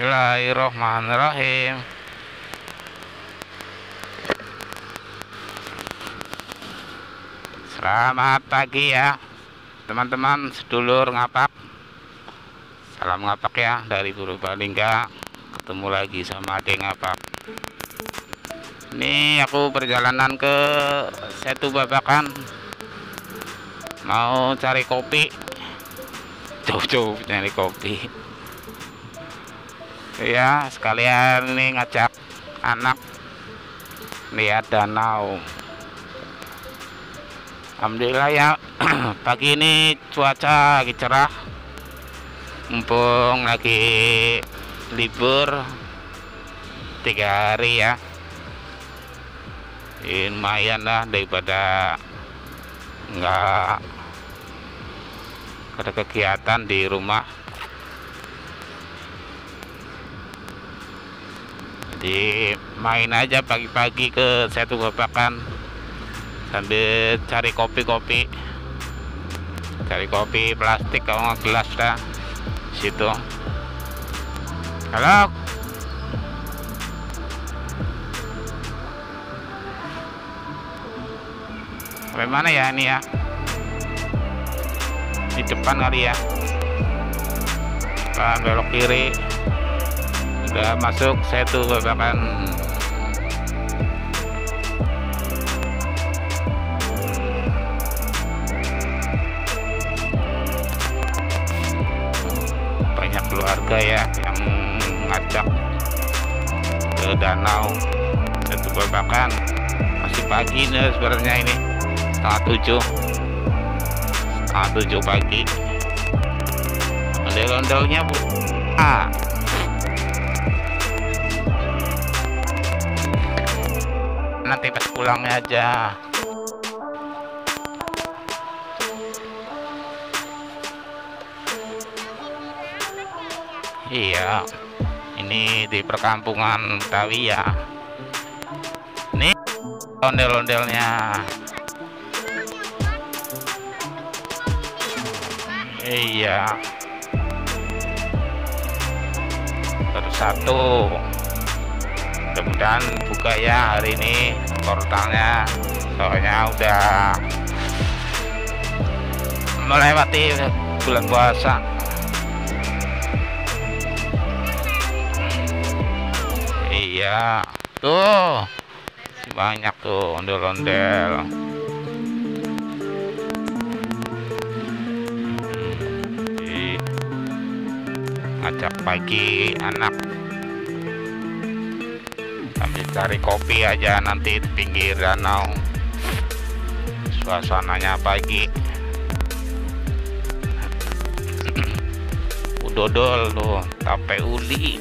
Bismillahirrahmanirrahim. Selamat pagi ya teman-teman sedulur ngapak. Salam ngapak ya dari Purbalingga. Ketemu lagi sama Ade Ngapak. Ini aku perjalanan ke Setu Babakan, mau cari kopi. Jauh-jauh cari kopi ya, sekalian ini ngajak anak lihat danau. Alhamdulillah ya, pagi ini cuaca lagi cerah, mumpung lagi libur 3 hari ya, lumayan lah daripada nggak ada kegiatan di rumah. Jadi main aja pagi-pagi ke Setu Babakan sambil cari kopi-kopi, cari kopi plastik kalau nggak gelas dah situ. Halo, bagaimana ya ini ya, di depan kali ya, nah, belok kiri. Udah masuk Setu Babakan. Banyak keluarga ya yang ngajak ke danau Setu Babakan. Masih pagi nih sebenarnya, ini 7:30 pagi. Ondel-ondelnya Bu. Nanti pas pulangnya aja. Iya, ini di perkampungan Betawi ya. Nih ondel-ondelnya. Iya, bersatu. Mudah-mudahan buka ya hari ini portalnya, soalnya udah melewati bulan puasa. Iya tuh, banyak tuh ondel-ondel. Ngajak pagi anak sambil cari kopi aja nanti di pinggir danau. Suasananya pagi. Udodol tuh, tape uli.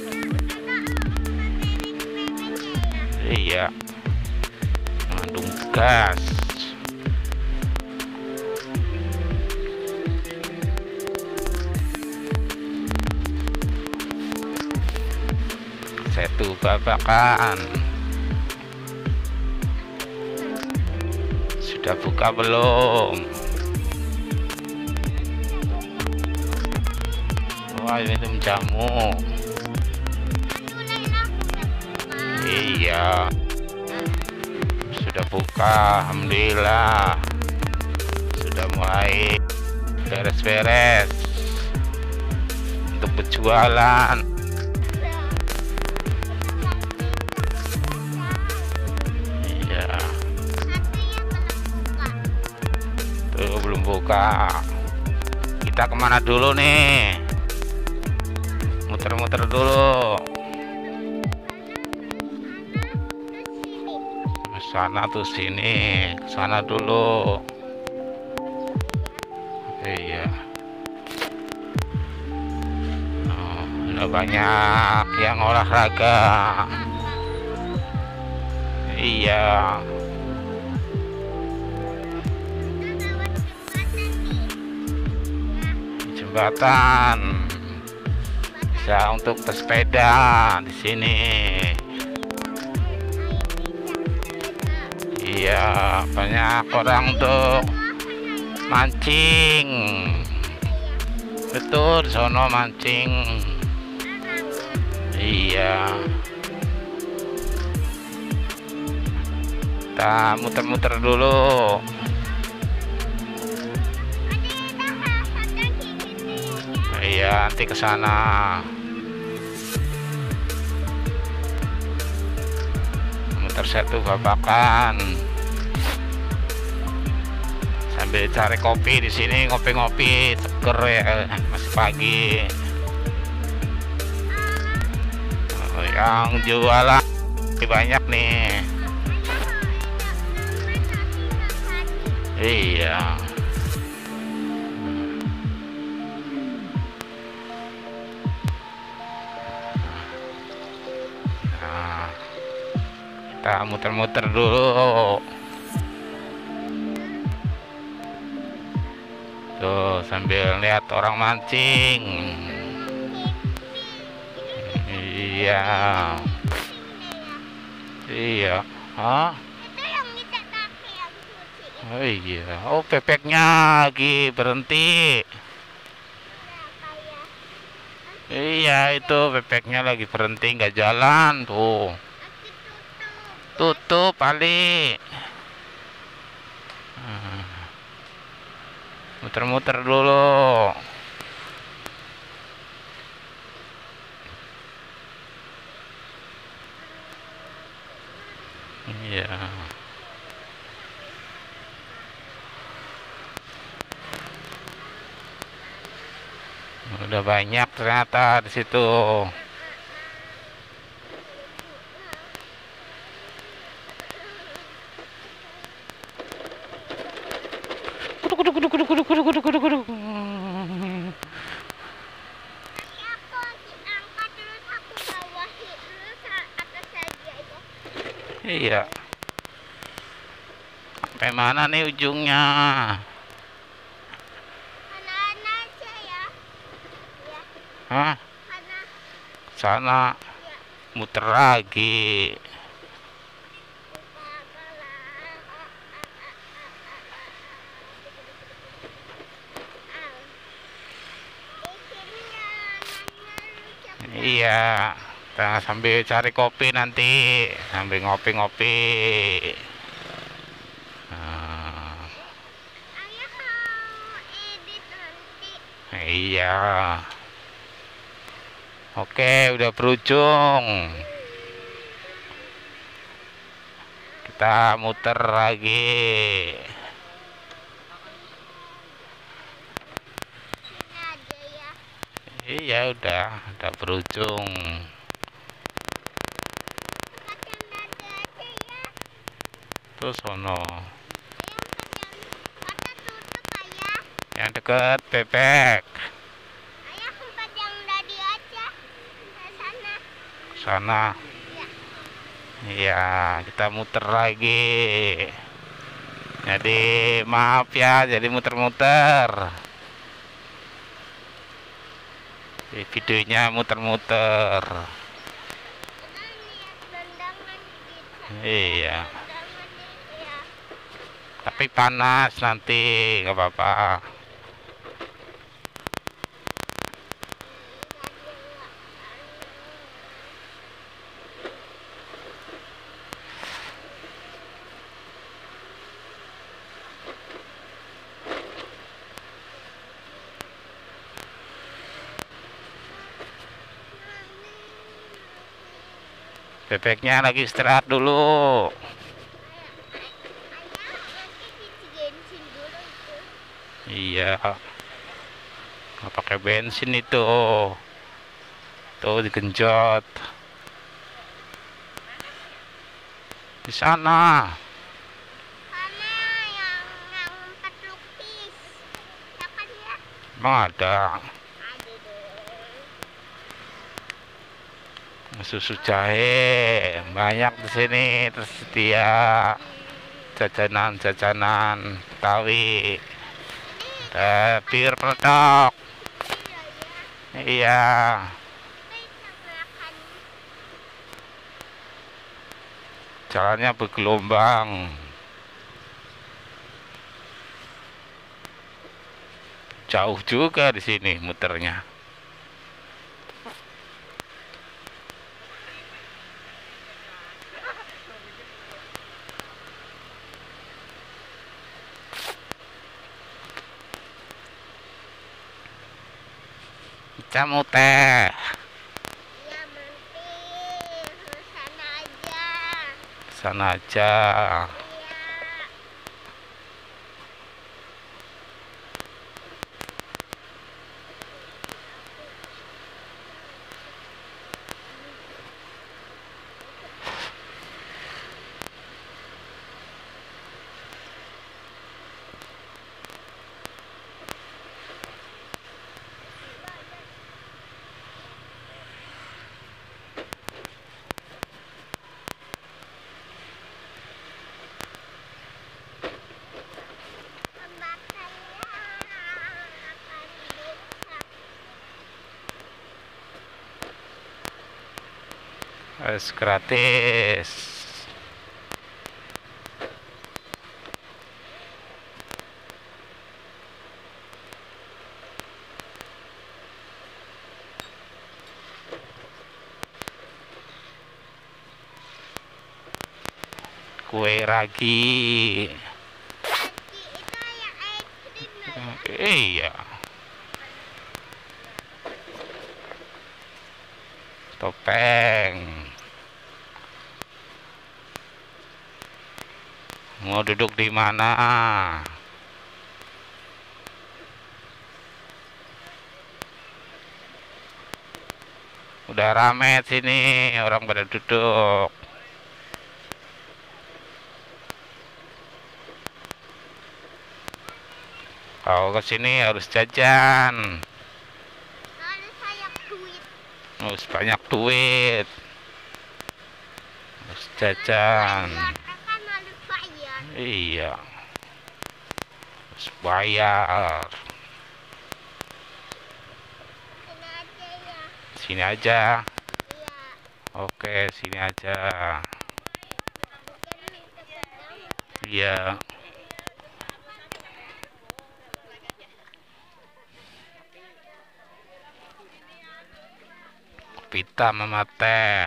Iya, mengandung gas. Setu Babakan sudah buka belum? Wah, minum jamu. Iya, sudah buka. Alhamdulillah, sudah mulai beres-beres untuk berjualan. Belum buka. Kita kemana dulu nih? Muter-muter dulu. Sana tuh sini, sana dulu. Iya. Oh, banyak yang olahraga. Iya. Jembatan bisa untuk pesepeda di sini. Iya, banyak orang untuk mancing. Betul, sono mancing. Iya, kita muter-muter dulu. Iya, nanti ke sana. Muter Setu Babakan. Sambil cari kopi di sini, ngopi-ngopi, seger ya, masih pagi. Yang jualan banyak nih. Iya. Nah, kita muter-muter dulu. Tuh, sambil lihat orang mancing. Iya. Iya. Hah? Oh iya. Oh, bebeknya lagi berhenti. Iya, itu bebeknya lagi berhenti, nggak jalan tuh. Tutup Ali. Muter-muter dulu. Iya. Udah banyak ternyata di situ. Iya. Sampai mana nih ujungnya? Hah? Sana muter lagi. Iya, kita sambil cari kopi nanti, sambil ngopi-ngopi. Nah. Iya. Oke, udah berujung. Kita muter lagi. Iya, udah berujung. Terus sono. Yang dekat bebek. Sana ya, kita muter lagi. Jadi maaf ya, jadi muter-muter videonya, muter-muter. Iya, tapi panas nanti, nggak apa-apa. Bebeknya lagi istirahat dulu. Iya, nggak pakai bensin itu. Tuh digenjot. Di sana. Emang ada. Susu jahe banyak di sini, tersedia jajanan-jajanan Betawi, ada bir peletok. Iya, jalannya bergelombang, jauh juga di sini muternya. Kamu teh? Iya, mampir sana aja. Sana aja. Es gratis. Kue ragi. Iya. Topeng. Mau duduk di mana? Udah rame sini, orang pada duduk. Kalau ke sini harus jajan. Harus banyak duit. Harus banyak duit. Harus jajan. Iya, harus bayar. Sini aja. Iya. Oke, sini aja. Iya. Pita mama teh.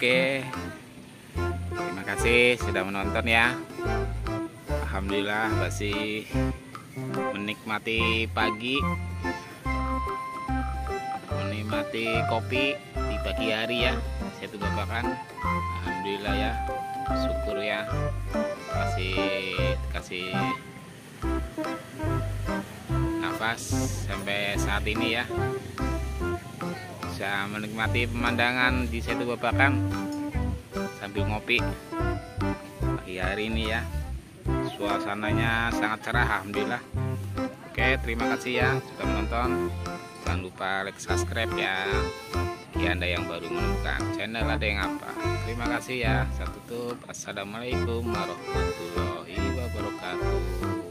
Oke, terima kasih sudah menonton ya. Alhamdulillah masih menikmati pagi, menikmati kopi di pagi hari ya. Setu Babakan, alhamdulillah ya, syukur ya. Kasih nafas sampai saat ini ya. Bisa menikmati pemandangan di Setu Babakan sambil ngopi pagi hari ini ya. Suasananya sangat cerah, alhamdulillah. Oke, terima kasih ya sudah menonton. Jangan lupa like, subscribe ya. Bagi Anda yang baru menemukan channel Ade Ngapak. Terima kasih ya. Saya tutup. Assalamualaikum warahmatullahi wabarakatuh.